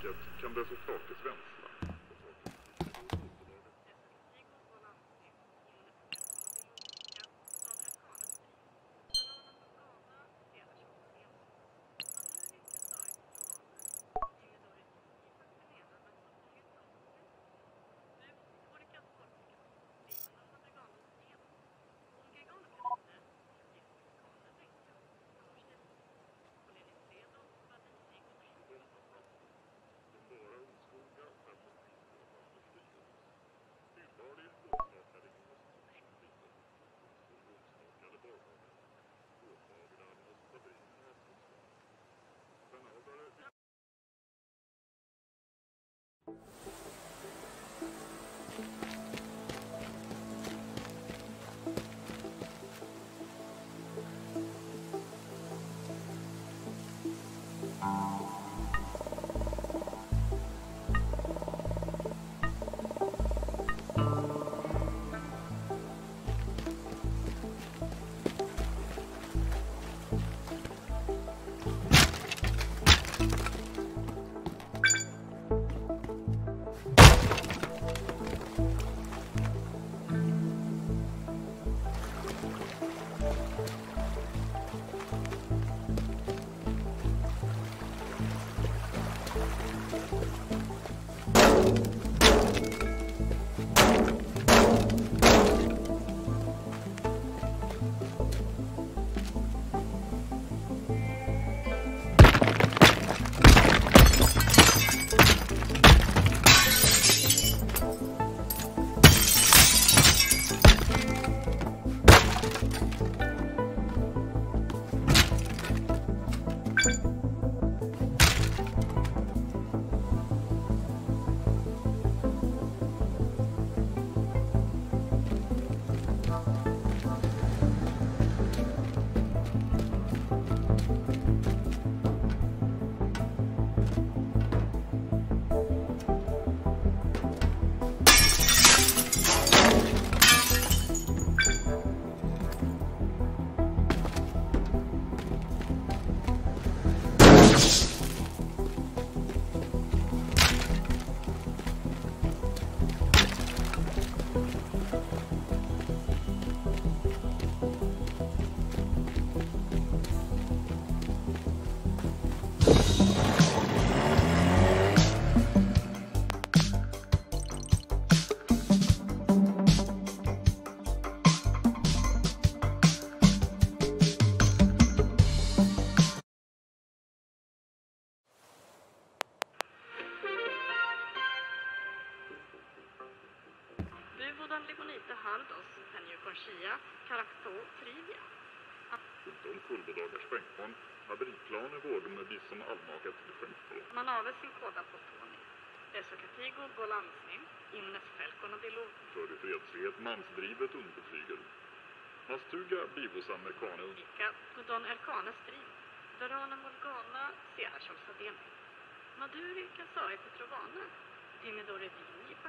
kriget kan det såklart i svenska. Man avväl sin kåda på Tony. SO-Katigo på landsning, innefälkorna till lov. För det fredslighet mansdrivet underflyger. Hastuga, Bivos amerikaner. Vilka, Pudon Elkanes strid. Verona Morgana, Searcholsademi. Maduri, Kasai, Petrovana. Dinidore Vini,